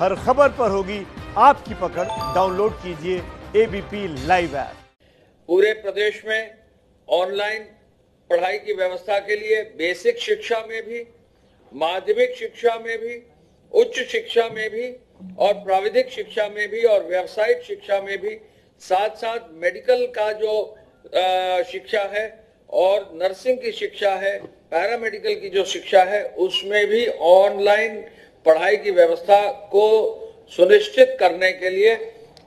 हर खबर पर होगी आपकी पकड़। डाउनलोड कीजिए एबीपी लाइव ऐप। पूरे प्रदेश में ऑनलाइन पढ़ाई की व्यवस्था के लिए बेसिक शिक्षा में भी, माध्यमिक शिक्षा में भी, उच्च शिक्षा में भी और प्राविधिक शिक्षा में भी और व्यावसायिक शिक्षा में भी, साथ साथ मेडिकल का जो शिक्षा है और नर्सिंग की शिक्षा है, पैरामेडिकल की जो शिक्षा है, उसमें भी ऑनलाइन पढ़ाई की व्यवस्था को सुनिश्चित करने के लिए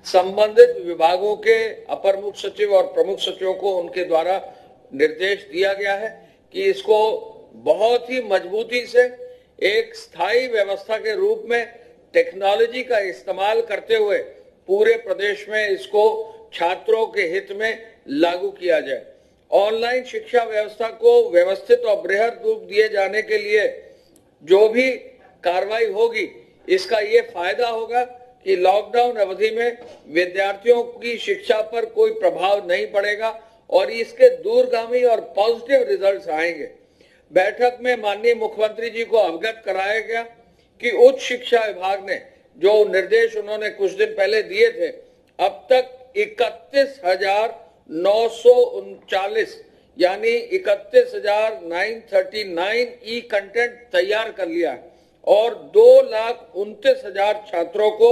संबंधित विभागों के अपर मुख्य सचिव और प्रमुख सचिवों को उनके द्वारा निर्देश दिया गया है कि इसको बहुत ही मजबूती से एक स्थायी व्यवस्था के रूप में टेक्नोलॉजी का इस्तेमाल करते हुए पूरे प्रदेश में इसको छात्रों के हित में लागू किया जाए। ऑनलाइन शिक्षा व्यवस्था को व्यवस्थित और बृहद रूप दिए जाने के लिए जो भी कार्रवाई होगी, इसका ये फायदा होगा कि लॉकडाउन अवधि में विद्यार्थियों की शिक्षा पर कोई प्रभाव नहीं पड़ेगा और इसके दूरगामी और पॉजिटिव रिजल्ट्स आएंगे। बैठक में माननीय मुख्यमंत्री जी को अवगत कराया गया कि उच्च शिक्षा विभाग ने जो निर्देश उन्होंने कुछ दिन पहले दिए थे, अब तक 31,939 यानी 31,939 ई कंटेंट तैयार कर लिया है और 2,29,000 छात्रों को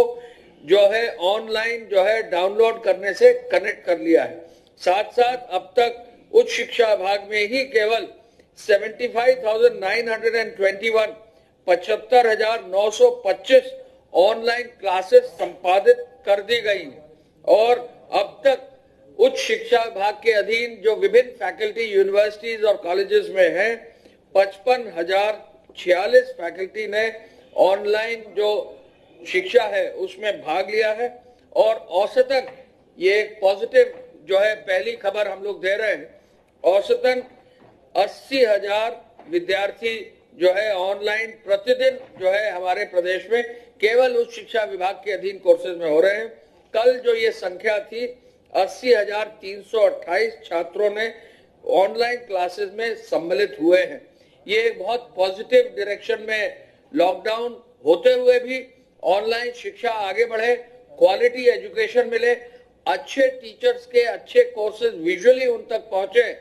जो है ऑनलाइन जो है डाउनलोड करने से कनेक्ट कर लिया है। साथ साथ अब तक उच्च शिक्षा विभाग में ही केवल 75,921 75,925 ऑनलाइन क्लासेस संपादित कर दी गई है और अब तक उच्च शिक्षा विभाग के अधीन जो विभिन्न फैकल्टी यूनिवर्सिटीज और कॉलेजेस में हैं, 55,046 फैकल्टी ने ऑनलाइन जो शिक्षा है उसमें भाग लिया है और औसतन, ये एक पॉजिटिव जो है पहली खबर हम लोग दे रहे हैं, औसतन 80,000 विद्यार्थी जो है ऑनलाइन प्रतिदिन जो है हमारे प्रदेश में केवल उच्च शिक्षा विभाग के अधीन कोर्सेज में हो रहे हैं। कल जो ये संख्या थी 80,328 छात्रों ने ऑनलाइन क्लासेज में सम्मिलित हुए हैं। ये एक बहुत पॉजिटिव डायरेक्शन में लॉकडाउन होते हुए भी ऑनलाइन शिक्षा आगे बढ़े, क्वालिटी एजुकेशन मिले, अच्छे टीचर्स के अच्छे कोर्सेज विजुअली उन तक पहुंचे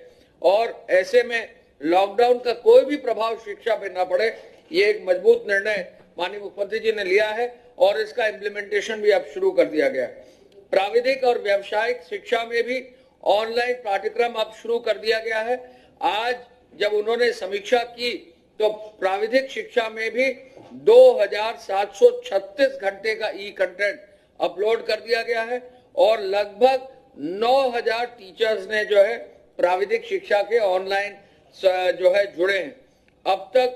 और ऐसे में लॉकडाउन का कोई भी प्रभाव शिक्षा पे ना पड़े, ये एक मजबूत निर्णय माननीय मुख्यमंत्री जी ने लिया है और इसका इम्प्लीमेंटेशन भी अब शुरू कर दिया गया है। प्राविधिक और व्यावसायिक शिक्षा में भी ऑनलाइन पाठ्यक्रम अब शुरू कर दिया गया है। आज जब उन्होंने समीक्षा की तो प्राविधिक शिक्षा में भी 2,736 घंटे का ई कंटेंट अपलोड कर दिया गया है और लगभग 9,000 टीचर्स ने जो है प्राविधिक शिक्षा के ऑनलाइन जो है जुड़े हैं। अब तक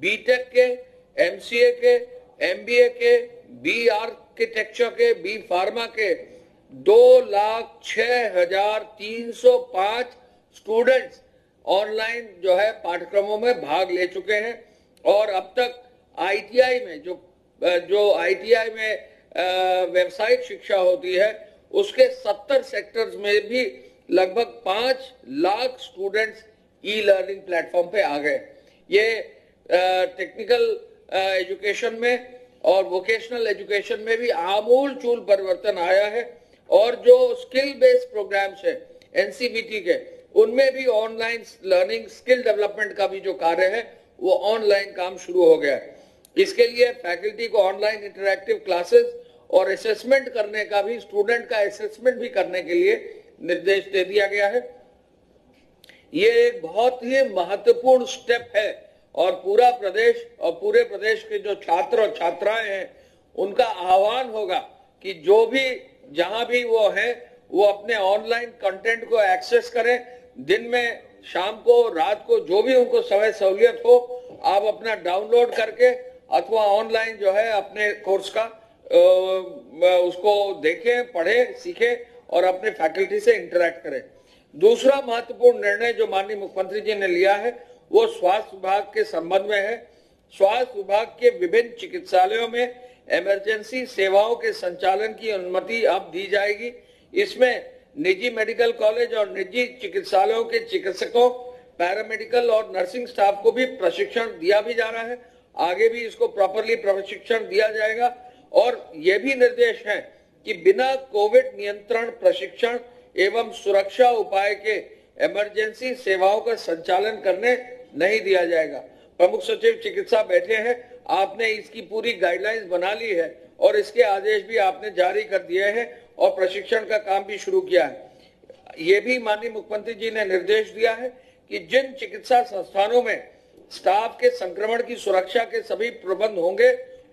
बीटेक के, एमसीए के, एमबीए के, बी आर्किटेक्चर के, बी फार्मा के 2,06,305 स्टूडेंट्स ऑनलाइन जो है पाठ्यक्रमों में भाग ले चुके हैं और अब तक आईटीआई में जो आईटीआई में व्यावसायिक शिक्षा होती है उसके 70 सेक्टर्स में भी लगभग 5 lakh students e learning platform पे आ गए। ये टेक्निकल एजुकेशन में और वोकेशनल एजुकेशन में भी आमूल चूल परिवर्तन आया है और जो स्किल बेस्ड प्रोग्राम्स है एनसीबीटी के, उनमें भी ऑनलाइन लर्निंग स्किल डेवलपमेंट का भी जो कार्य है वो ऑनलाइन काम शुरू हो गया है। इसके लिए फैकल्टी को ऑनलाइन इंटरैक्टिव क्लासेस और असेसमेंट करने का भी, स्टूडेंट का असेसमेंट भी करने के लिए निर्देश दे दिया गया है। ये एक बहुत ही महत्वपूर्ण स्टेप है और पूरे प्रदेश के जो छात्र और छात्राएं हैं उनका आह्वान होगा कि जो भी जहां भी वो है वो अपने ऑनलाइन कंटेंट को एक्सेस करें। दिन में, शाम को, रात को, जो भी उनको समय सहूलियत हो, आप अपना डाउनलोड करके अथवा ऑनलाइन जो है अपने कोर्स का उसको देखें, पढ़ें, सीखें और अपने फैकल्टी से इंटरेक्ट करें। दूसरा महत्वपूर्ण निर्णय जो माननीय मुख्यमंत्री जी ने लिया है वो स्वास्थ्य विभाग के संबंध में है। स्वास्थ्य विभाग के विभिन्न चिकित्सालयों में इमरजेंसी सेवाओं के संचालन की अनुमति अब दी जाएगी। इसमें निजी मेडिकल कॉलेज और निजी चिकित्सालयों के चिकित्सकों, पैरामेडिकल और नर्सिंग स्टाफ को भी प्रशिक्षण दिया भी जा रहा है। आगे भी इसको प्रॉपरली प्रशिक्षण दिया जाएगा और यह भी निर्देश है कि बिना कोविड नियंत्रण प्रशिक्षण एवं सुरक्षा उपाय के इमरजेंसी सेवाओं का संचालन करने नहीं दिया जाएगा। प्रमुख सचिव चिकित्सा बैठे हैं, आपने इसकी पूरी गाइडलाइंस बना ली है और इसके आदेश भी आपने जारी कर दिए हैं और प्रशिक्षण का काम भी शुरू किया है। ये भी माननीय मुख्यमंत्री जी ने निर्देश दिया है कि जिन चिकित्सा संस्थानों में स्टाफ के संक्रमण की सुरक्षा के सभी प्रबंध होंगे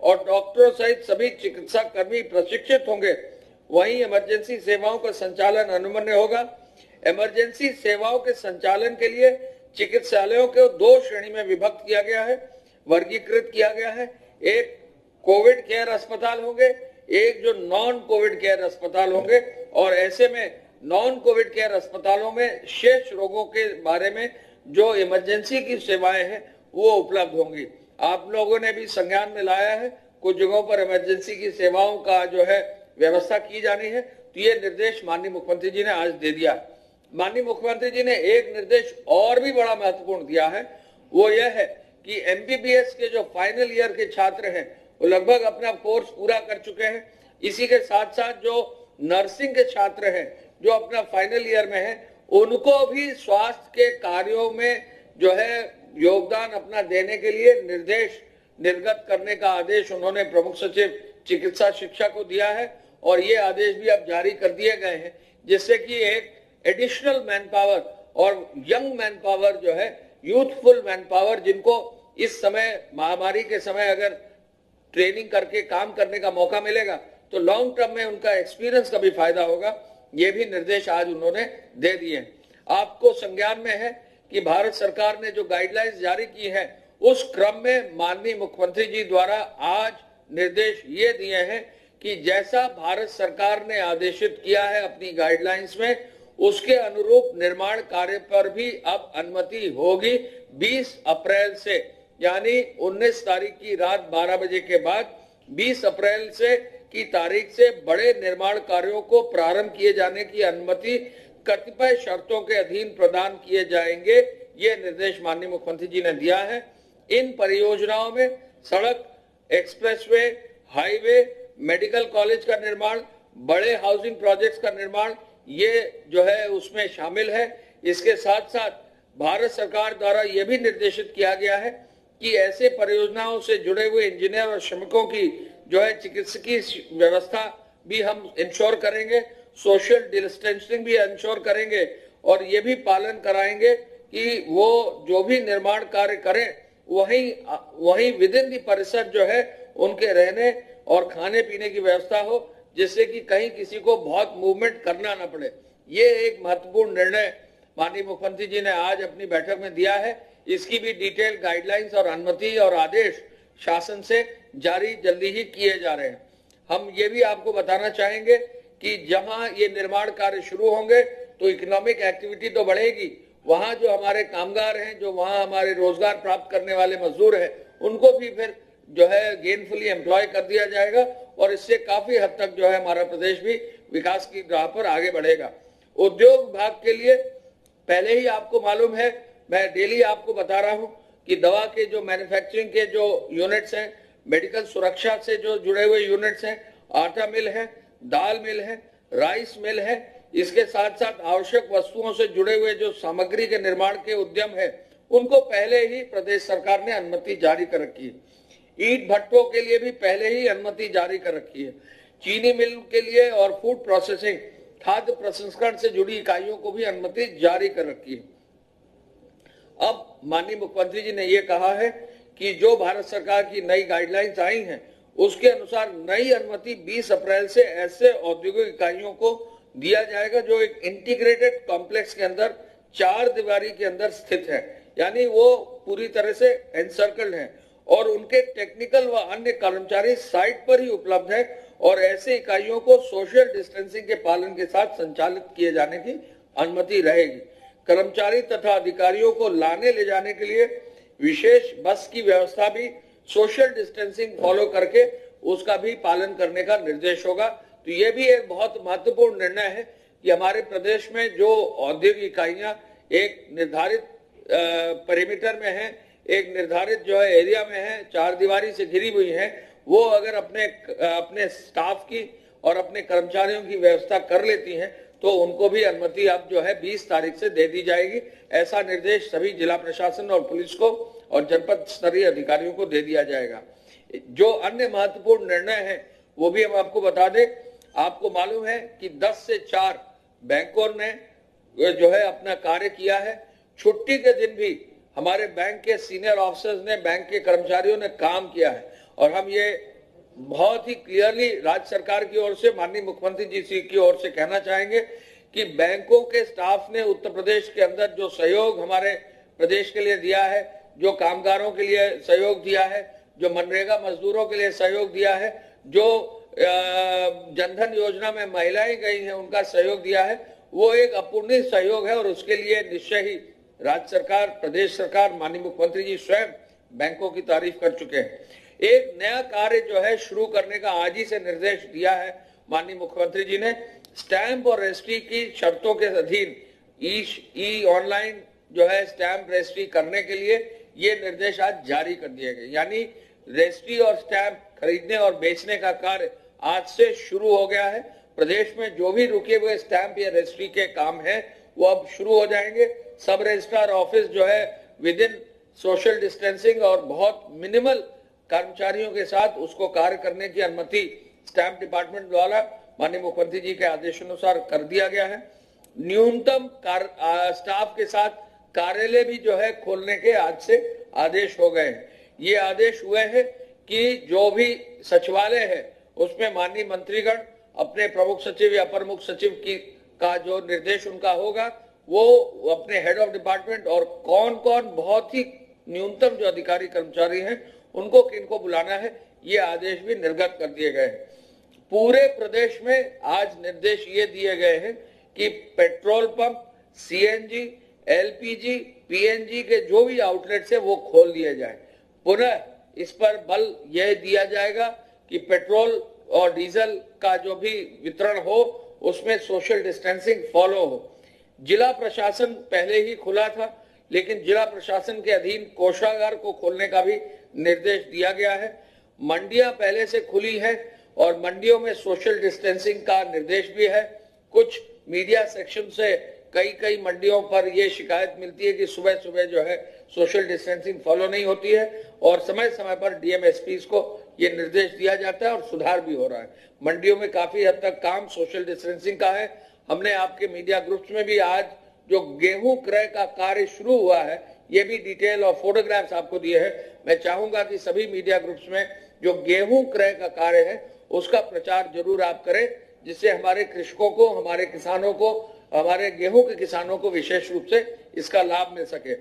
और डॉक्टरों सहित सभी चिकित्सा कर्मी प्रशिक्षित होंगे, वहीं इमरजेंसी सेवाओं का संचालन अनुमन्य होगा। इमरजेंसी सेवाओं के संचालन के लिए चिकित्सालयों को दो श्रेणी में विभक्त किया गया है, वर्गीकृत किया गया है। एक कोविड केयर अस्पताल होंगे, एक जो नॉन कोविड केयर अस्पताल होंगे, और ऐसे में नॉन कोविड केयर अस्पतालों में शेष रोगों के बारे में जो इमरजेंसी की सेवाएं हैं वो उपलब्ध होंगी। आप लोगों ने भी संज्ञान में लाया है, कुछ जगहों पर इमरजेंसी की सेवाओं का जो है व्यवस्था की जानी है, तो ये निर्देश माननीय मुख्यमंत्री जी ने आज दे दिया। माननीय मुख्यमंत्री जी ने एक निर्देश और भी बड़ा महत्वपूर्ण दिया है, वो यह है कि MBBS के जो फाइनल ईयर के छात्र हैं वो लगभग अपना कोर्स पूरा कर चुके हैं। इसी के साथ साथ जो नर्सिंग के छात्र हैं जो अपना फाइनल ईयर में हैं, उनको भी स्वास्थ्य के कार्यों में जो है योगदान अपना देने के लिए निर्देश निर्गत करने का आदेश उन्होंने प्रमुख सचिव चिकित्सा शिक्षा को दिया है और ये आदेश भी अब जारी कर दिए गए हैं, जिससे कि एक एडिशनल मैन पावर और यंग मैन पावर जो है, यूथफुल मैन पावर, जिनको इस समय महामारी के समय अगर ट्रेनिंग करके काम करने का मौका मिलेगा तो लॉन्ग टर्म में उनका एक्सपीरियंस का भी फायदा होगा। ये भी निर्देश आज उन्होंने दे दिए। आपको संज्ञान में है कि भारत सरकार ने जो गाइडलाइंस जारी की है उस क्रम में माननीय मुख्यमंत्री जी द्वारा आज निर्देश ये दिए हैं कि जैसा भारत सरकार ने आदेशित किया है अपनी गाइडलाइंस में, उसके अनुरूप निर्माण कार्य पर भी अब अनुमति होगी। 20 अप्रैल से, यानी 19 तारीख की रात 12 बजे के बाद 20 अप्रैल से की तारीख से बड़े निर्माण कार्यों को प्रारंभ किए जाने की अनुमति कतिपय शर्तों के अधीन प्रदान किए जाएंगे। ये निर्देश माननीय मुख्यमंत्री जी ने दिया है। इन परियोजनाओं में सड़क, एक्सप्रेसवे, हाईवे, मेडिकल कॉलेज का निर्माण, बड़े हाउसिंग प्रोजेक्ट्स का निर्माण, ये जो है उसमें शामिल है। इसके साथ साथ भारत सरकार द्वारा ये भी निर्देशित किया गया है कि ऐसे परियोजनाओं से जुड़े हुए इंजीनियर और श्रमिकों की जो है चिकित्सकीय व्यवस्था भी हम इंश्योर करेंगे, सोशल डिस्टेंसिंग भी इंश्योर करेंगे और ये भी पालन कराएंगे कि वो जो भी निर्माण कार्य करें वहीं विद इन दी परिसर जो है उनके रहने और खाने पीने की व्यवस्था हो, जिससे कि कहीं किसी को बहुत मूवमेंट करना ना पड़े। ये एक महत्वपूर्ण निर्णय माननीय मुख्यमंत्री जी ने आज अपनी बैठक में दिया है। इसकी भी डिटेल गाइडलाइंस और अनुमति और आदेश शासन से जारी जल्दी ही किए जा रहे हैं। हम ये भी आपको बताना चाहेंगे कि जहां ये निर्माण कार्य शुरू होंगे तो इकोनॉमिक एक्टिविटी तो बढ़ेगी, वहां जो हमारे कामगार हैं, जो वहां हमारे रोजगार प्राप्त करने वाले मजदूर हैं, उनको भी फिर जो है गेनफुली एम्प्लॉय कर दिया जाएगा और इससे काफी हद तक जो है हमारा प्रदेश भी विकास की राह पर आगे बढ़ेगा। उद्योग भाग के लिए पहले ही आपको मालूम है, मैं डेली आपको बता रहा हूँ कि दवा के जो मैन्युफैक्चरिंग के जो यूनिट्स हैं, मेडिकल सुरक्षा से जो जुड़े हुए यूनिट्स हैं, आटा मिल है, दाल मिल है, राइस मिल है, इसके साथ साथ आवश्यक वस्तुओं से जुड़े हुए जो सामग्री के निर्माण के उद्यम है उनको पहले ही प्रदेश सरकार ने अनुमति जारी कर रखी है। ईंट भट्टों के लिए भी पहले ही अनुमति जारी कर रखी है। चीनी मिल के लिए और फूड प्रोसेसिंग, खाद्य प्रसंस्करण से जुड़ी इकाइयों को भी अनुमति जारी कर रखी है। अब माननीय मुख्यमंत्री जी ने यह कहा है कि जो भारत सरकार की नई गाइडलाइंस आई है उसके अनुसार नई अनुमति 20 अप्रैल से ऐसे औद्योगिक इकाइयों को दिया जाएगा जो एक इंटीग्रेटेड कॉम्प्लेक्स के अंदर, चार दीवारी के अंदर स्थित है, यानी वो पूरी तरह से एनसर्कल्ड है और उनके टेक्निकल व अन्य कर्मचारी साइट पर ही उपलब्ध है और ऐसे इकाइयों को सोशल डिस्टेंसिंग के पालन के साथ संचालित किए जाने की अनुमति रहेगी। कर्मचारी तथा अधिकारियों को लाने ले जाने के लिए विशेष बस की व्यवस्था भी सोशल डिस्टेंसिंग फॉलो करके उसका भी पालन करने का निर्देश होगा। तो ये भी एक बहुत महत्वपूर्ण निर्णय है कि हमारे प्रदेश में जो औद्योगिक इकाइयां एक निर्धारित परिमीटर में हैं, एक निर्धारित जो है एरिया में हैं, चार दीवारी से घिरी हुई हैं, वो अगर अपने स्टाफ की और अपने कर्मचारियों की व्यवस्था कर लेती हैं तो उनको भी अनुमति अब जो है 20 तारीख से दे दी जाएगी। ऐसा निर्देश सभी जिला प्रशासन और पुलिस को और जनपद स्तरीय अधिकारियों को दे दिया जाएगा। जो अन्य महत्वपूर्ण निर्णय हैं वो भी हम आपको बता दें। आपको मालूम है कि 10 से 4 बैंकों ने जो है अपना कार्य किया है। छुट्टी के दिन भी हमारे बैंक के सीनियर ऑफिसर्स ने, बैंक के कर्मचारियों ने काम किया है और हम ये बहुत ही क्लियरली राज्य सरकार की ओर से, माननीय मुख्यमंत्री जी की ओर से कहना चाहेंगे कि बैंकों के स्टाफ ने उत्तर प्रदेश के अंदर जो सहयोग हमारे प्रदेश के लिए दिया है, जो कामगारों के लिए सहयोग दिया है, जो मनरेगा मजदूरों के लिए सहयोग दिया है, जो जनधन योजना में महिलाएं गई हैं उनका सहयोग दिया है, वो एक अपूर्णीय सहयोग है और उसके लिए निश्चय ही राज्य सरकार, प्रदेश सरकार, माननीय मुख्यमंत्री जी स्वयं बैंकों की तारीफ कर चुके हैं। एक नया कार्य जो है शुरू करने का आज ही से निर्देश दिया है माननीय मुख्यमंत्री जी ने। स्टैंप और रजिस्ट्री की शर्तों के अधीन ई ऑनलाइन जो है स्टैंप रजिस्ट्री करने के लिए ये निर्देश आज जारी कर दिए गए। यानी रजिस्ट्री और स्टैंप खरीदने और बेचने का कार्य आज से शुरू हो गया है। प्रदेश में जो भी रुके हुए स्टैंप या रजिस्ट्री के काम है वो अब शुरू हो जाएंगे। सब रजिस्ट्रार ऑफिस जो है विद इन सोशल डिस्टेंसिंग और बहुत मिनिमल कर्मचारियों के साथ उसको कार्य करने की अनुमति स्टैंप डिपार्टमेंट द्वारा माननीय मुख्यमंत्री जी के आदेशानुसार कर दिया गया है। न्यूनतम स्टाफ के साथ कार्यालय भी जो है खोलने के आज से आदेश हो गए हैं। ये आदेश हुए हैं कि जो भी सचिवालय है उसमें माननीय मंत्रीगण अपने प्रमुख सचिव या प्रमुख सचिव की का जो निर्देश उनका होगा वो अपने हेड ऑफ डिपार्टमेंट और कौन कौन बहुत ही न्यूनतम जो अधिकारी कर्मचारी हैं उनको किनको बुलाना है ये आदेश भी निर्गत कर दिए गए हैं। पूरे प्रदेश में आज निर्देश ये दिए गए हैं कि petrol pump, CNG, LPG, PNG के जो भी आउटलेट्स है वो खोल दिए जाए। पुनः इस पर बल यह दिया जाएगा कि पेट्रोल और डीजल का जो भी वितरण हो उसमें सोशल डिस्टेंसिंग फॉलो हो। जिला प्रशासन पहले ही खुला था लेकिन जिला प्रशासन के अधीन कोषागार को खोलने का भी निर्देश दिया गया है। मंडियां पहले से खुली है और मंडियों में सोशल डिस्टेंसिंग का निर्देश भी है। कुछ मीडिया सेक्शन से कई मंडियों पर यह शिकायत मिलती है कि सुबह सुबह जो है सोशल डिस्टेंसिंग फॉलो नहीं होती है और समय समय पर डीएमएसपी को ये निर्देश दिया जाता है और सुधार भी हो रहा है। मंडियों में काफी हद तक काम सोशल डिस्टेंसिंग का है। हमने आपके मीडिया ग्रुप्स में भी आज जो गेहूं क्रय का कार्य शुरू हुआ है ये भी डिटेल और फोटोग्राफ्स आपको दिए हैं। मैं चाहूंगा कि सभी मीडिया ग्रुप्स में जो गेहूं क्रय का कार्य है उसका प्रचार जरूर आप करें, जिससे हमारे कृषकों को, हमारे किसानों को, हमारे गेहूं के किसानों को विशेष रूप से इसका लाभ मिल सके।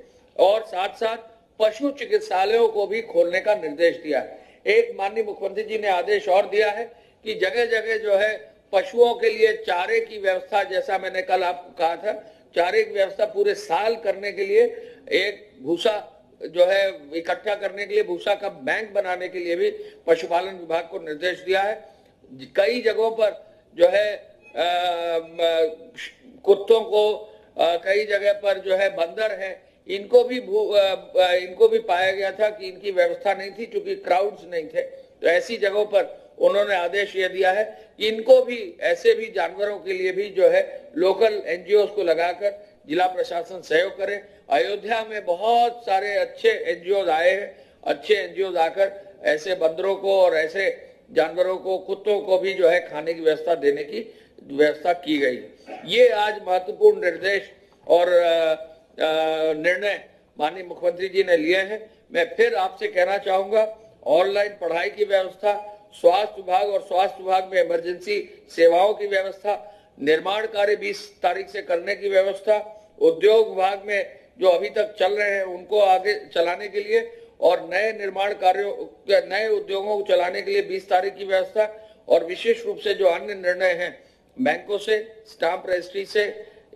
और साथ साथ पशु चिकित्सालयों को भी खोलने का निर्देश दिया है। एक माननीय मुख्यमंत्री जी ने आदेश और दिया है कि जगह जगह जो है पशुओं के लिए चारे की व्यवस्था, जैसा मैंने कल आपको कहा था, चारे की व्यवस्था पूरे साल करने के लिए एक भूसा जो है इकट्ठा करने के लिए भूसा का बैंक बनाने के लिए भी पशुपालन विभाग को निर्देश दिया है। कई जगहों पर जो है कुत्तों को, कई जगह पर जो है बंदर हैं, इनको भी पाया गया था कि इनकी व्यवस्था नहीं थी क्योंकि क्राउड्स नहीं थे, तो ऐसी जगहों पर उन्होंने आदेश ये दिया है कि इनको भी, ऐसे भी जानवरों के लिए भी जो है लोकल एनजीओ को लगाकर जिला प्रशासन सहयोग करे। अयोध्या में बहुत सारे अच्छे एनजीओ आए हैं। अच्छे एनजीओ आकर ऐसे बंदरों को और ऐसे जानवरों को, कुत्तों को भी जो है खाने की व्यवस्था देने की व्यवस्था की गई। ये आज महत्वपूर्ण निर्देश और निर्णय माननीय मुख्यमंत्री जी ने लिए हैं। मैं फिर आपसे कहना चाहूंगा, ऑनलाइन पढ़ाई की व्यवस्था, स्वास्थ्य विभाग और स्वास्थ्य विभाग में इमरजेंसी सेवाओं की व्यवस्था, निर्माण कार्य 20 तारीख से करने की व्यवस्था, उद्योग विभाग में जो अभी तक चल रहे हैं उनको आगे चलाने के लिए और नए निर्माण कार्यों, नए उद्योगों को चलाने के लिए 20 तारीख की व्यवस्था और विशेष रूप से जो अन्य निर्णय हैं बैंकों से, स्टाम्प रजिस्ट्री से,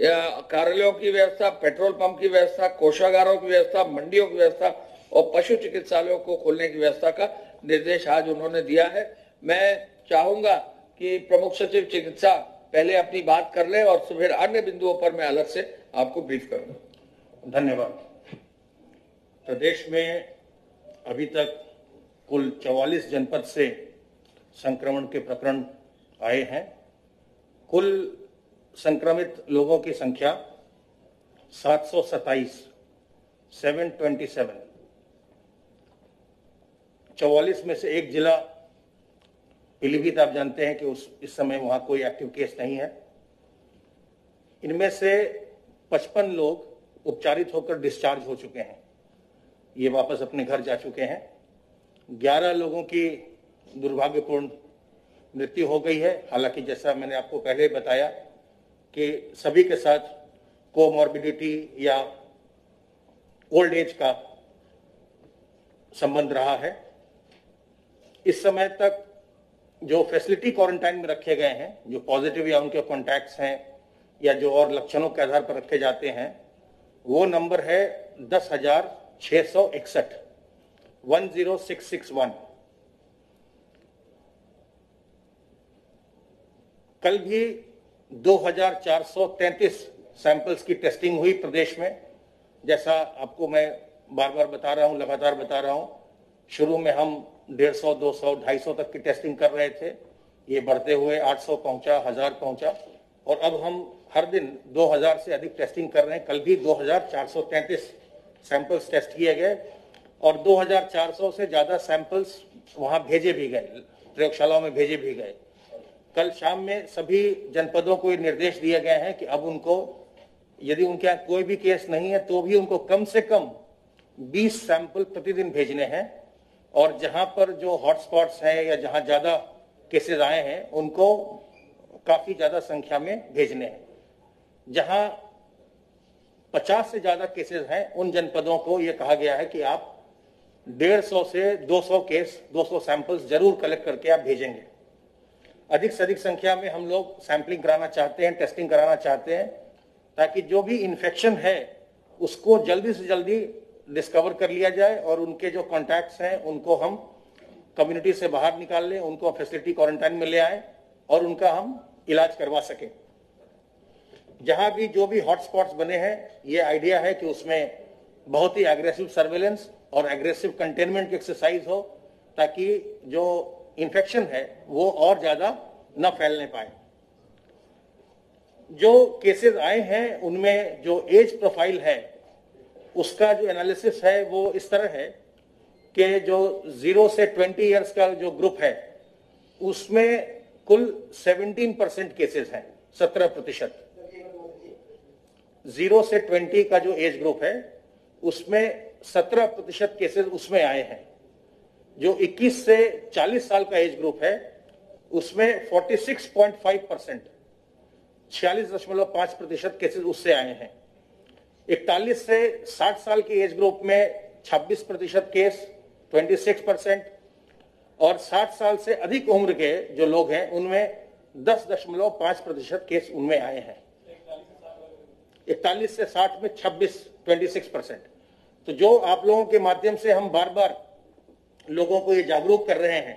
कार्यालयों की व्यवस्था, पेट्रोल पंप की व्यवस्था, कोषागारों की व्यवस्था, मंडियों की व्यवस्था और पशु चिकित्सालयों को खोलने की व्यवस्था का निर्देश आज उन्होंने दिया है। मैं चाहूंगा कि प्रमुख सचिव चिकित्सा पहले अपनी बात कर ले और फिर अन्य बिंदुओं पर मैं अलग से आपको ब्रीफ करूंगा। धन्यवाद। प्रदेश में अभी तक कुल 44 जनपद से संक्रमण के प्रकरण आए हैं। कुल संक्रमित लोगों की संख्या 727, 44 में से एक जिला पीलीभीत, आप जानते हैं कि इस समय वहां कोई एक्टिव केस नहीं है। इनमें से 55 लोग उपचारित होकर डिस्चार्ज हो चुके हैं, ये वापस अपने घर जा चुके हैं। 11 लोगों की दुर्भाग्यपूर्ण मृत्यु हो गई है। हालांकि जैसा मैंने आपको पहले बताया कि सभी के साथ कोमॉर्बिडिटी या ओल्ड एज का संबंध रहा है। इस समय तक जो फैसिलिटी क्वारंटाइन में रखे गए हैं, जो पॉजिटिव या उनके कॉन्टैक्ट्स हैं या जो और लक्षणों के आधार पर रखे जाते हैं, वो नंबर है 10,661, 10661। कल भी 2,433 सैंपल्स की टेस्टिंग हुई प्रदेश में। जैसा आपको मैं बार बार बता रहा हूं, लगातार बता रहा हूं, शुरू में हम 150, 200, 250 तक की टेस्टिंग कर रहे थे, ये बढ़ते हुए 800 पहुंचा, 1000 पहुंचा, और अब हम हर दिन 2000 से अधिक टेस्टिंग कर रहे हैं। कल भी 2,433 सैंपल्स टेस्ट किए गए और 2,400 से ज़्यादा सैंपल्स वहाँ भेजे भी गए, प्रयोगशालाओं में भेजे भी गए। कल शाम में सभी जनपदों को ये निर्देश दिए गए हैं कि अब उनको, यदि उनके यहाँ कोई भी केस नहीं है तो भी उनको कम से कम 20 सैंपल प्रतिदिन भेजने हैं, और जहाँ पर जो हॉटस्पॉट्स हैं या जहाँ ज़्यादा केसेज आए हैं उनको काफ़ी ज़्यादा संख्या में भेजने हैं। जहाँ 50 से ज़्यादा केसेज हैं उन जनपदों को ये कहा गया है कि आप 150 से 200 केस, 200 सैंपल्स जरूर कलेक्ट करके आप भेजेंगे। अधिक से अधिक संख्या में हम लोग सैंपलिंग कराना चाहते हैं, टेस्टिंग कराना चाहते हैं, ताकि जो भी इन्फेक्शन है उसको जल्दी से जल्दी डिस्कवर कर लिया जाए और उनके जो कॉन्टैक्ट्स हैं उनको हम कम्युनिटी से बाहर निकाल लें, उनको फैसिलिटी क्वारंटाइन में ले आएँ और उनका हम इलाज करवा सकें। जहाँ भी जो भी हॉटस्पॉट्स बने हैं, ये आइडिया है कि उसमें बहुत ही एग्रेसिव सर्वेलेंस और एग्रेसिव कंटेनमेंट की एक्सरसाइज हो, ताकि जो इन्फेक्शन है वो और ज़्यादा न फैलने पाए। जो केसेस आए हैं उनमें जो एज प्रोफाइल है उसका जो एनालिसिस है वो इस तरह है कि जो 0 से 20 इयर्स का जो ग्रुप है उसमें कुल 17% केसेस हैं, 17%। 0 से 20 का जो एज ग्रुप है उसमें 17% केसेस उसमें आए हैं। जो 21 से 40 साल का एज ग्रुप है उसमें 46.5%, 46.5% केसेस उससे आए हैं। 41 से 60 साल के एज ग्रुप में 26% केस, 26%, और 60 साल से अधिक उम्र के जो लोग हैं उनमें 10.5% केस उनमें आए हैं। 41 से 60 में 26%। तो जो आप लोगों के माध्यम से हम बार बार लोगों को ये जागरूक कर रहे हैं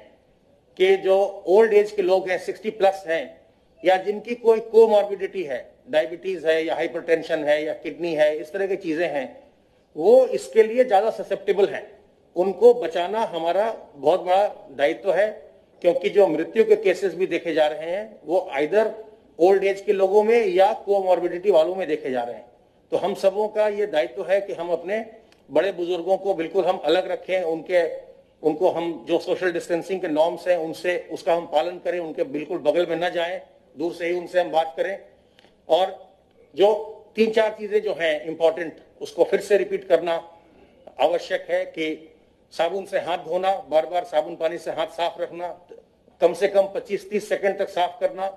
कि जो ओल्ड एज के लोग हैं, 60+ हैं, या जिनकी कोई कोमॉर्बिडिटी है, डायबिटीज है या हाइपरटेंशन है या किडनी है, इस तरह की चीजें हैं, वो इसके लिए ज्यादा ससेप्टेबल हैं। उनको बचाना हमारा बहुत बड़ा दायित्व है, क्योंकि जो मृत्यु के केसेस भी देखे जा रहे हैं वो आइदर ओल्ड एज के लोगों में या कोमॉर्बिडिटी वालों में देखे जा रहे हैं। तो हम सबों का ये दायित्व है कि हम अपने बड़े बुजुर्गों को बिल्कुल हम अलग रखें, उनको हम जो सोशल डिस्टेंसिंग के नॉर्म्स हैं उनसे उसका हम पालन करें, उनके बिल्कुल बगल में न जाएं, दूर से ही उनसे हम बात करें। और जो 3-4 चीज़ें जो हैं इम्पॉर्टेंट, उसको फिर से रिपीट करना आवश्यक है कि साबुन से हाथ धोना, बार बार साबुन पानी से हाथ साफ रखना, कम से कम 25-30 सेकेंड तक साफ करना,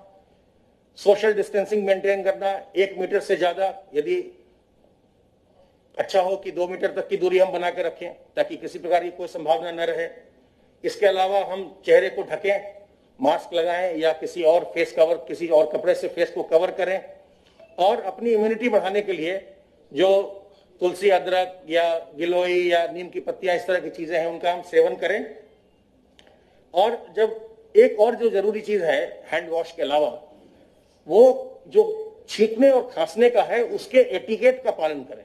सोशल डिस्टेंसिंग मेंटेन करना, 1 मीटर से ज्यादा, यदि अच्छा हो कि 2 मीटर तक की दूरी हम बना के रखें ताकि किसी प्रकार की कोई संभावना न रहे। इसके अलावा हम चेहरे को ढकें, मास्क लगाएं या किसी और फेस कवर, किसी और कपड़े से फेस को कवर करें। और अपनी इम्यूनिटी बढ़ाने के लिए जो तुलसी, अदरक या गिलोई या नीम की पत्तियां, इस तरह की चीजें हैं, उनका हम सेवन करें। और जब एक और जो जरूरी चीज है हैंड वॉश के अलावा, वो जो छींकने और खांसने का है उसके एटिकेट का पालन करें।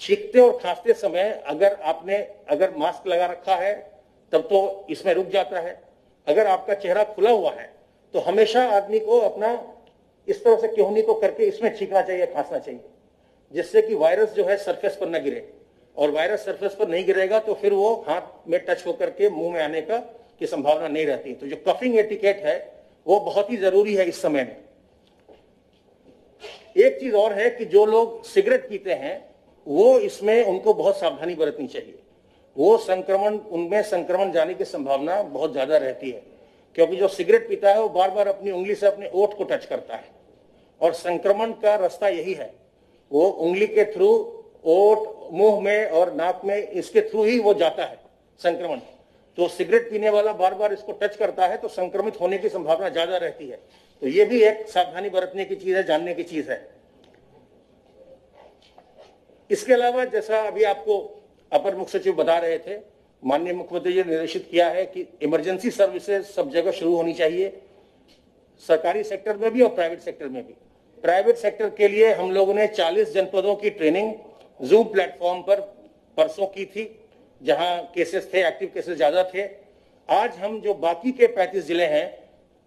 छींकते और खांसते समय अगर मास्क लगा रखा है तब तो इसमें रुक जाता है। अगर आपका चेहरा खुला हुआ है तो हमेशा आदमी को अपना इस तरह से क्योहनी को करके इसमें छींकना चाहिए, खांसना चाहिए, जिससे कि वायरस जो है सरफेस पर न गिरे। और वायरस सरफेस पर नहीं गिरेगा तो फिर वो हाथ में टच होकर के मुंह में आने का की संभावना नहीं रहती। तो जो कफिंग एटिकेट है वो बहुत ही जरूरी है इस समय में। एक चीज और है कि जो लोग सिगरेट पीते हैं वो इसमें उनको बहुत सावधानी बरतनी चाहिए। वो संक्रमण, उनमें संक्रमण जाने की संभावना बहुत ज्यादा रहती है, क्योंकि जो सिगरेट पीता है वो बार बार अपनी उंगली से अपने ओठ को टच करता है और संक्रमण का रास्ता यही है। वो उंगली के थ्रू ओठ, मुंह में और नाक में, इसके थ्रू ही वो जाता है संक्रमण। तो सिगरेट पीने वाला बार बार इसको टच करता है तो संक्रमित होने की संभावना ज्यादा रहती है। तो ये भी एक सावधानी बरतने की चीज है, जानने की चीज है। इसके अलावा जैसा अभी आपको अपर मुख्य सचिव बता रहे थे, माननीय मुख्यमंत्री जी ने निर्देशित किया है कि इमरजेंसी सर्विसेज सब जगह शुरू होनी चाहिए, सरकारी सेक्टर में भी और प्राइवेट सेक्टर में भी। प्राइवेट सेक्टर के लिए हम लोगों ने 40 जनपदों की ट्रेनिंग जूम प्लेटफॉर्म पर परसों की थी, जहां केसेस थे, एक्टिव केसेस ज्यादा थे। आज हम जो बाकी के 35 जिले हैं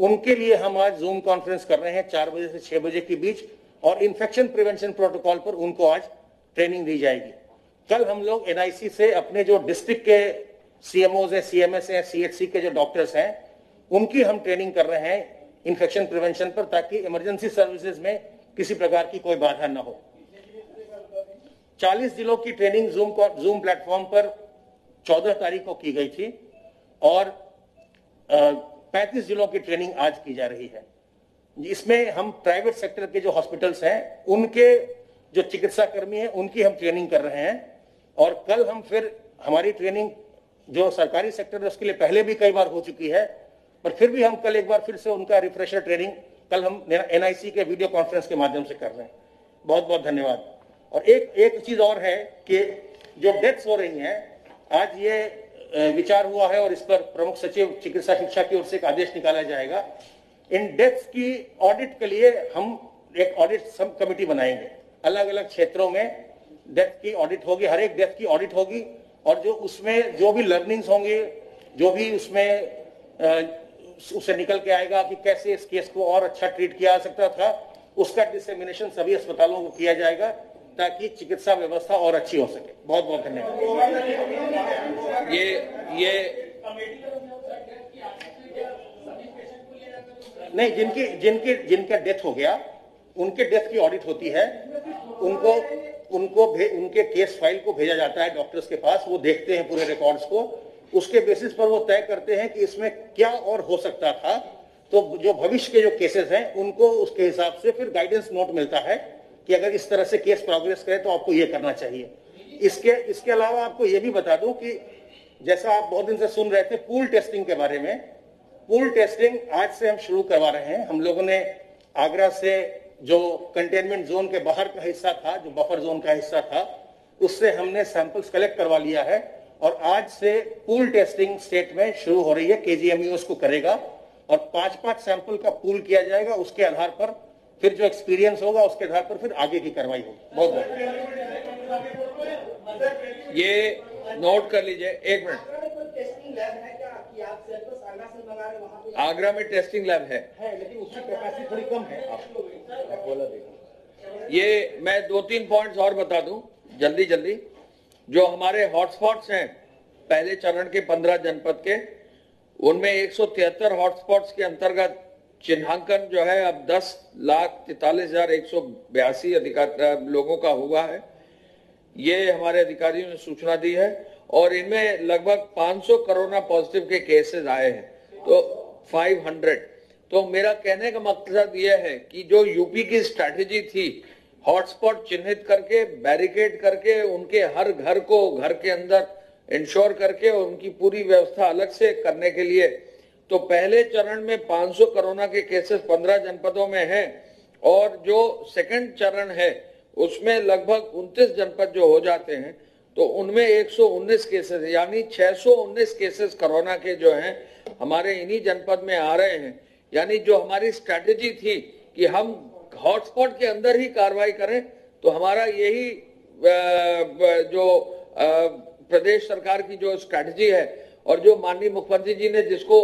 उनके लिए हम आज जूम कॉन्फ्रेंस कर रहे हैं 4 बजे से 6 बजे के बीच, और इन्फेक्शन प्रिवेंशन प्रोटोकॉल पर उनको आज ट्रेनिंग दी जाएगी। कल हम लोग एनआईसी से अपने जो डिस्ट्रिक्ट के सीएमओ हैं, सीएमएस हैं, सीएचसी के जो डॉक्टर्स हैं, उनकी हम ट्रेनिंग कर रहे हैं इन्फेक्शन प्रिवेंशन पर, ताकि इमरजेंसी सर्विसेज में किसी प्रकार की कोई बाधा न हो। 40 जिलों की ट्रेनिंग जूम प्लेटफॉर्म पर 14 तारीख को की गई थी और 35 जिलों की ट्रेनिंग आज की जा रही है। इसमें हम प्राइवेट सेक्टर के जो हॉस्पिटल्स हैं उनके जो चिकित्सा कर्मी हैं उनकी हम ट्रेनिंग कर रहे हैं। और कल हम फिर हमारी ट्रेनिंग जो सरकारी सेक्टर है उसके लिए पहले भी कई बार हो चुकी है, पर फिर भी हम कल एक बार फिर से उनका रिफ्रेशर ट्रेनिंग कल हम एनआईसी के वीडियो कॉन्फ्रेंस के माध्यम से कर रहे हैं। बहुत बहुत धन्यवाद। और एक चीज और है कि जो डेथ्स हो रही हैं, आज ये विचार हुआ है और इस पर प्रमुख सचिव चिकित्सा शिक्षा की ओर से एक आदेश निकाला जाएगा। इन डेथ्स की ऑडिट के लिए हम एक ऑडिट सब कमेटी बनाएंगे, अलग अलग क्षेत्रों में डेथ की ऑडिट होगी, हर एक डेथ की ऑडिट होगी, और जो उसमें जो भी लर्निंग्स होंगे, जो भी उसमें उससे निकल के आएगा कि कैसे इस केस को और अच्छा ट्रीट किया जा सकता था, उसका डिसेमिनेशन सभी अस्पतालों को किया जाएगा ताकि चिकित्सा व्यवस्था और अच्छी हो सके। बहुत बहुत धन्यवाद। ये नहीं, जिनका डेथ हो गया उनके डेथ की ऑडिट होती है, उनके केस फाइल को भेजा जाता है डॉक्टर्स के पास, वो देखते हैं पूरे रिकॉर्ड्स को, उसके बेसिस पर वो तय करते हैं कि इसमें क्या और हो सकता था। तो जो भविष्य के जो केसेस हैं उनको उसके हिसाब से फिर गाइडेंस नोट मिलता है कि अगर इस तरह से केस प्रोग्रेस करे तो आपको ये करना चाहिए। इसके अलावा आपको ये भी बता दूं कि जैसा आप बहुत दिन से सुन रहे थे पूल टेस्टिंग के बारे में, पूल टेस्टिंग आज से हम शुरू करवा रहे हैं। हम लोगों ने आगरा से जो कंटेनमेंट जोन के बाहर का हिस्सा था, जो बफर जोन का हिस्सा था, उससे हमने सैंपल्स कलेक्ट करवा लिया है और आज से पूल टेस्टिंग स्टेट में शुरू हो रही है। केजीएमयू उसको करेगा और 5-5 सैंपल का पूल किया जाएगा, उसके आधार पर फिर जो एक्सपीरियंस होगा उसके आधार पर फिर आगे की कार्रवाई होगी। बहुत बहुत ये नोट कर लीजिए। 1 मिनट, आगरा में टेस्टिंग लैब है लेकिन उसकी कैपेसिटी थोड़ी कम है। ये मैं 2-3 पॉइंट्स और बता दूं जल्दी जल्दी। जो हमारे हॉटस्पॉट्स हैं पहले चरण के 15 जनपद के, उनमें 173 हॉटस्पॉट्स के अंतर्गत चिन्हांकन जो है अब 10,43,182 लोगों का हुआ है, ये हमारे अधिकारियों ने सूचना दी है। और इनमें लगभग 500 कोरोना पॉजिटिव के केसेस आए हैं, तो 500। तो मेरा कहने का मकसद यह है कि जो यूपी की स्ट्रैटेजी थी हॉटस्पॉट चिन्हित करके, बैरिकेड करके, उनके हर घर को घर के अंदर इंश्योर करके उनकी पूरी व्यवस्था अलग से करने के लिए, तो पहले चरण में 500 कोरोना के केसेस 15 जनपदों में हैं और जो सेकंड चरण है उसमें लगभग 29 जनपद जो हो जाते हैं तो उनमें 119 केसेस, यानी 619 केसेस कोरोना के जो हैं हमारे इन्हीं जनपद में आ रहे हैं। यानी जो हमारी स्ट्रैटेजी थी कि हम हॉटस्पॉट के अंदर ही कार्रवाई करें, तो हमारा यही जो प्रदेश सरकार की जो स्ट्रैटेजी है और जो माननीय मुख्यमंत्री जी ने जिसको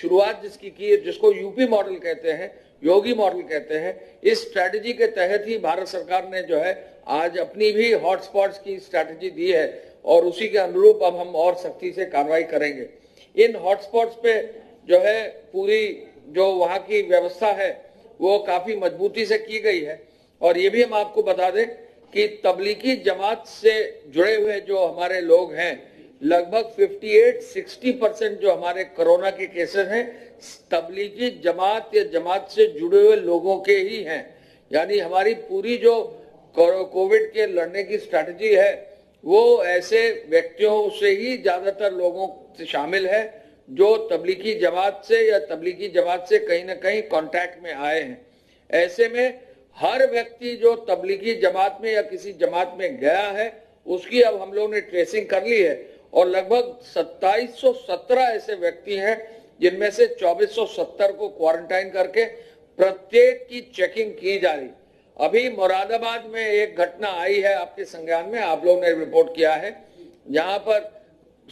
शुरुआत जिसकी की है, जिसको यूपी मॉडल कहते हैं, योगी मॉडल कहते हैं, इस स्ट्रैटेजी के तहत ही भारत सरकार ने जो है आज अपनी भी हॉटस्पॉट्स की स्ट्रैटेजी दी है और उसी के अनुरूप अब हम और सख्ती से कार्रवाई करेंगे। इन हॉटस्पॉट्स पे जो है पूरी जो वहाँ की व्यवस्था है वो काफी मजबूती से की गई है। और ये भी हम आपको बता दें कि तबलीगी जमात से जुड़े हुए जो हमारे लोग हैं, लगभग 58-60% जो हमारे कोरोना के केसेस हैं तबलीगी जमात या जमात से जुड़े हुए लोगों के ही हैं। यानी हमारी पूरी जो कोविड के लड़ने की स्ट्रैटेजी है वो ऐसे व्यक्तियों से ही ज्यादातर लोगों से शामिल है जो तबलीगी जमात से या तबलीगी जमात से कहीं ना कहीं कांटेक्ट में आए हैं। ऐसे में हर व्यक्ति जो तबलीगी जमात में या किसी जमात में गया है उसकी अब हम लोगों ने ट्रेसिंग कर ली है और लगभग 2717 ऐसे व्यक्ति हैं जिनमें से 2470 को क्वारंटाइन करके प्रत्येक की चेकिंग की जा रही। अभी मुरादाबाद में एक घटना आई है, आपके संज्ञान में आप लोगों ने रिपोर्ट किया है, जहां पर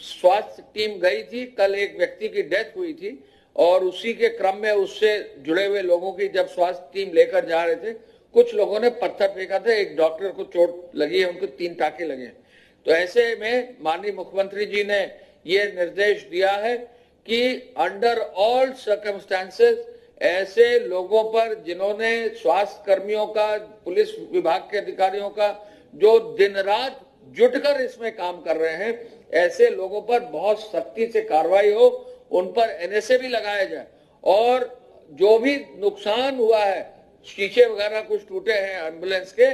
स्वास्थ्य टीम गई थी, कल एक व्यक्ति की डेथ हुई थी और उसी के क्रम में उससे जुड़े हुए लोगों की जब स्वास्थ्य टीम लेकर जा रहे थे कुछ लोगों ने पत्थर फेंका था, एक डॉक्टर को चोट लगी है, उनको 3 टाके लगे हैं। तो ऐसे में माननीय मुख्यमंत्री जी ने ये निर्देश दिया है कि अंडर ऑल सर्कमस्टेंसेस ऐसे लोगों पर जिन्होंने स्वास्थ्य कर्मियों का, पुलिस विभाग के अधिकारियों का जो दिन रात जुटकर इसमें काम कर रहे हैं, ऐसे लोगों पर बहुत सख्ती से कार्रवाई हो, उन पर एनएसए भी लगाया जाए और जो भी नुकसान हुआ है, शीशे वगैरह कुछ टूटे हैं एम्बुलेंस के,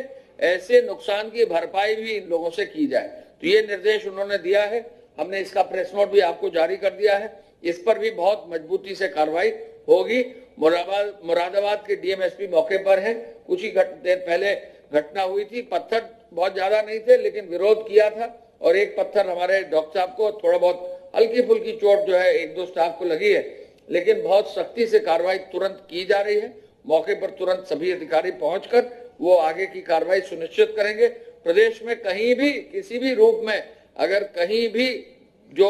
ऐसे नुकसान की भरपाई भी इन लोगों से की जाए। तो ये निर्देश उन्होंने दिया है, हमने इसका प्रेस नोट भी आपको जारी कर दिया है, इस पर भी बहुत मजबूती से कार्रवाई होगी। मुरादाबाद के डीएमएसपी मौके पर हैं, कुछ ही देर पहले घटना हुई थी, पत्थर बहुत ज्यादा नहीं थे लेकिन विरोध किया था और एक पत्थर हमारे डॉक्टर साहब को, थोड़ा बहुत हल्की फुल्की चोट जो है 1-2 स्टाफ को लगी है, लेकिन बहुत सख्ती से कार्रवाई तुरंत की जा रही है। मौके पर तुरंत सभी अधिकारी पहुंचकर वो आगे की कार्रवाई सुनिश्चित करेंगे। प्रदेश में कहीं भी किसी भी रूप में अगर कहीं भी जो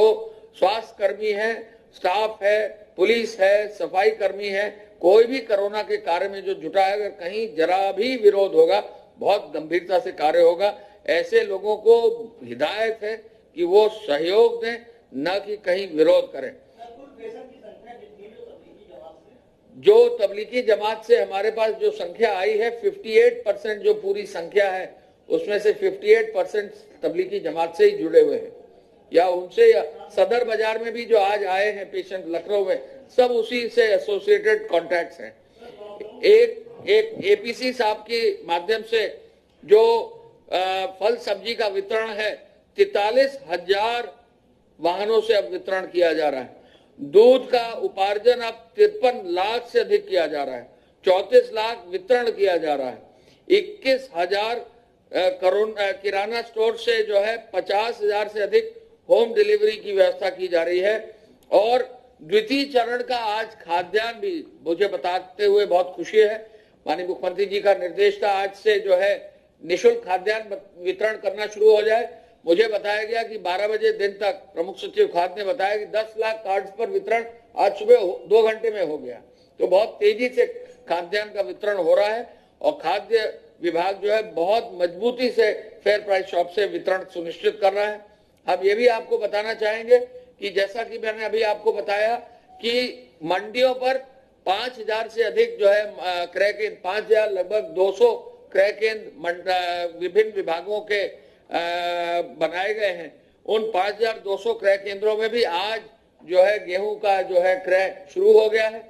स्वास्थ्य कर्मी है, स्टाफ है, पुलिस है, सफाई कर्मी है, कोई भी कोरोना के कार्य में जो जुटा है, अगर कहीं जरा भी विरोध होगा, बहुत गंभीरता से कार्य होगा। ऐसे लोगों को हिदायत है कि वो सहयोग दें, न कि कहीं विरोध करें। जो तबलीगी जमात से हमारे पास जो संख्या आई है 58% जो पूरी संख्या है उसमें से 58% तबलीगी जमात से ही जुड़े हुए हैं या उनसे, या सदर बाजार में भी जो आज आए हैं पेशेंट लखनऊ में, सब उसी से एसोसिएटेड कॉन्टैक्ट्स हैं। एक एपीसी साहब के माध्यम से जो फल सब्जी का वितरण है 43,000 वाहनों से अब वितरण किया जा रहा है। दूध का उपार्जन अब 53 लाख से अधिक किया जा रहा है, 34 लाख वितरण किया जा रहा है। 21,000 किराना स्टोर से जो है 50,000 से अधिक होम डिलीवरी की व्यवस्था की जा रही है और द्वितीय चरण का आज खाद्यान्न भी, मुझे बताते हुए बहुत खुशी है, माननीय मुख्यमंत्री जी का निर्देश था आज से जो है निःशुल्क खाद्यान्न वितरण करना शुरू हो जाए। मुझे बताया गया कि 12 बजे दिन तक, प्रमुख सचिव खाद्य ने बताया कि 10 लाख कार्ड्स पर वितरण आज सुबह 2 घंटे में हो गया। तो बहुत तेजी से खाद्यान्न का वितरण हो रहा है और खाद्य विभाग जो है बहुत मजबूती से फेयर प्राइस शॉप से वितरण सुनिश्चित कर रहा है। हम ये भी आपको बताना चाहेंगे कि जैसा कि मैंने अभी आपको बताया कि मंडियों पर 5000 से अधिक जो है क्रय केंद्र, 5000 लगभग 200 क्रय केंद्र विभिन्न विभागों के बनाए गए हैं। उन 5200 क्रय केंद्रों में भी आज जो है गेहूं का जो है क्रय शुरू हो गया है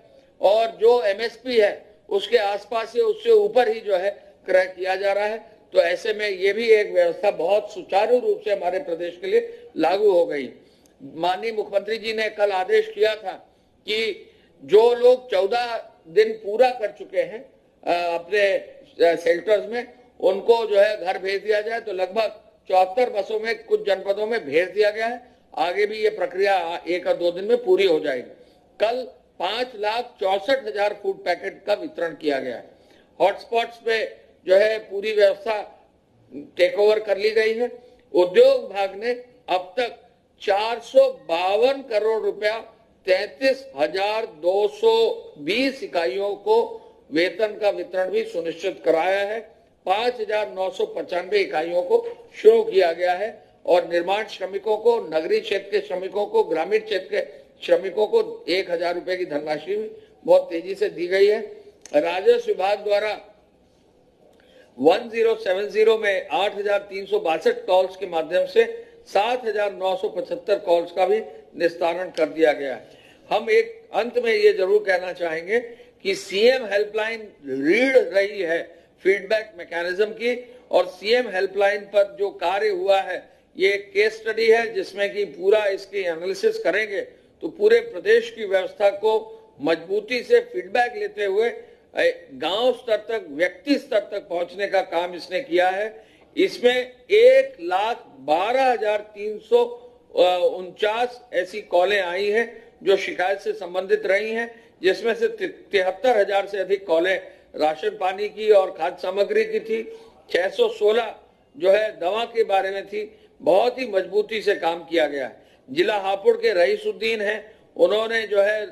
और जो एमएसपी है उसके आसपास या उससे ऊपर ही जो है क्रय किया जा रहा है। तो ऐसे में ये भी एक व्यवस्था बहुत सुचारू रूप से हमारे प्रदेश के लिए लागू हो गई। माननीय मुख्यमंत्री जी ने कल आदेश किया था कि जो लोग 14 दिन पूरा कर चुके हैं अपने सेल्टर्स में, उनको जो है घर भेज दिया जाए। तो लगभग 74 बसों में कुछ जनपदों में भेज दिया गया है। आगे भी ये प्रक्रिया 1 और 2 दिन में पूरी हो जाएगी। कल 5,64,000 फूड पैकेट का वितरण किया गया है। हॉटस्पॉट्स पे जो है पूरी व्यवस्था टेक ओवर कर ली गई है। उद्योग विभाग ने अब तक 452 करोड़ रुपया 33,220 इकाइयों को वेतन का वितरण भी सुनिश्चित कराया है। 5,995 इकाइयों को शुरू किया गया है और निर्माण श्रमिकों को, नगरीय क्षेत्र के श्रमिकों को, ग्रामीण क्षेत्र के श्रमिकों को 1,000 रुपए की धनराशि बहुत तेजी से दी गई है। राजस्व विभाग द्वारा 1070 में 8,362 कॉल्स के माध्यम से 7,975 कॉल्स का भी निस्तारण कर दिया गया है। हम एक अंत में ये जरूर कहना चाहेंगे कि सीएम हेल्पलाइन रीढ़ रही है फीडबैक मैकेनिज्म की, और सीएम हेल्पलाइन पर जो कार्य हुआ है ये एक केस स्टडी है जिसमें कि पूरा इसकी एनालिसिस करेंगे तो पूरे प्रदेश की व्यवस्था को मजबूती से फीडबैक लेते हुए गांव स्तर तक, व्यक्ति स्तर तक पहुंचने का काम इसने किया है। इसमें 1,12,349 ऐसी कॉलें आई हैं जो शिकायत से संबंधित रही हैं, जिसमें से 73,000 से अधिक कॉलें राशन पानी की और खाद्य सामग्री की थी। 616 जो है दवा के बारे में थी। बहुत ही मजबूती से काम किया गया है। जिला हापुड़ के रईसुद्दीन हैं, उन्होंने जो है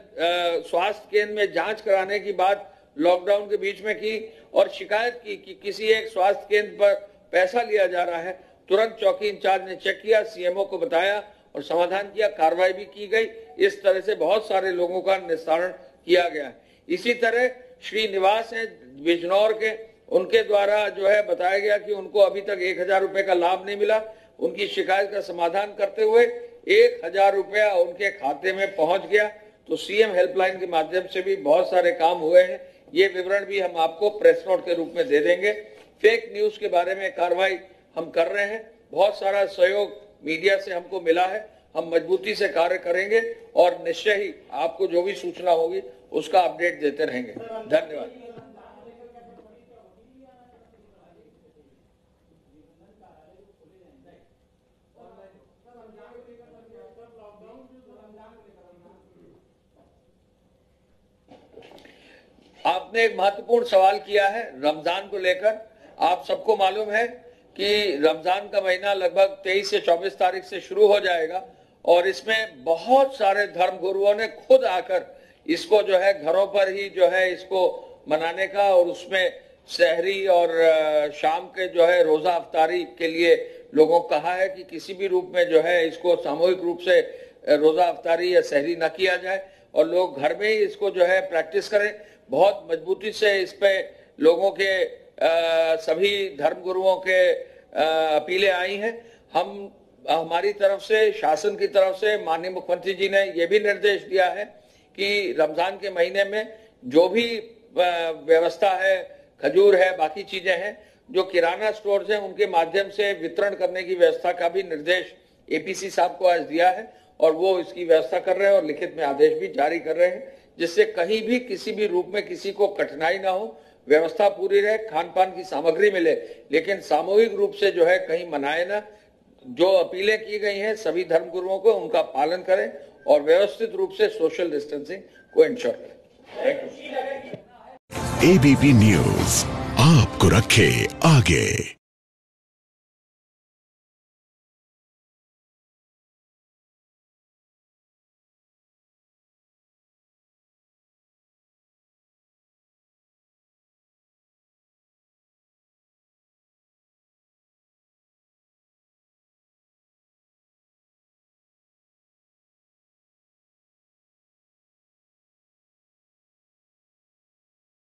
स्वास्थ्य केंद्र में जांच कराने की बात लॉकडाउन के बीच में की और शिकायत की कि किसी एक स्वास्थ्य केंद्र पर पैसा लिया जा रहा है। तुरंत चौकी इंचार्ज ने चेक किया, सीएमओ को बताया और समाधान किया, कार्रवाई भी की गई। इस तरह से बहुत सारे लोगों का निस्तारण किया गया है। इसी तरह श्रीनिवास हैं बिजनौर के, उनके द्वारा जो है बताया गया कि उनको अभी तक 1,000 रुपए का लाभ नहीं मिला। उनकी शिकायत का समाधान करते हुए 1,000 रुपया उनके खाते में पहुंच गया। तो सीएम हेल्पलाइन के माध्यम से भी बहुत सारे काम हुए हैं। ये विवरण भी हम आपको प्रेस नोट के रूप में दे देंगे। फेक न्यूज के बारे में कार्रवाई हम कर रहे हैं। बहुत सारा सहयोग मीडिया से हमको मिला है। हम मजबूती से कार्य करेंगे और निश्चय ही आपको जो भी सूचना होगी उसका अपडेट देते रहेंगे। धन्यवाद। आपने एक महत्वपूर्ण सवाल किया है रमजान को लेकर। आप सबको मालूम है कि रमजान का महीना लगभग 23 से 24 तारीख से शुरू हो जाएगा और इसमें बहुत सारे धर्म गुरुओं ने खुद आकर इसको जो है घरों पर ही जो है इसको मनाने का और उसमें सहरी और शाम के जो है रोजा अफ्तारी के लिए लोगों को कहा है कि किसी भी रूप में जो है इसको सामूहिक रूप से रोजा अफ्तारी या सहरी न किया जाए और लोग घर में ही इसको जो है प्रैक्टिस करें। बहुत मजबूती से इस पे लोगों के सभी धर्म गुरुओं के अपीलें आई हैं। हम हमारी तरफ से, शासन की तरफ से माननीय मुख्यमंत्री जी ने ये भी निर्देश दिया है कि रमजान के महीने में जो भी व्यवस्था है, खजूर है, बाकी चीजें हैं, जो किराना स्टोर्स हैं उनके माध्यम से वितरण करने की व्यवस्था का भी निर्देश एपीसी साहब को आज दिया है और वो इसकी व्यवस्था कर रहे हैं और लिखित में आदेश भी जारी कर रहे हैं, जिससे कहीं भी किसी भी रूप में किसी को कठिनाई ना हो, व्यवस्था पूरी रहे, खान पान की सामग्री मिले, लेकिन सामूहिक रूप से जो है कहीं मनाए ना। जो अपीलें की गई हैं सभी धर्म गुरुओं को, उनका पालन करें और व्यवस्थित रूप से सोशल डिस्टेंसिंग को इंश्योर करें। एबीपी न्यूज़ आपको रखे आगे।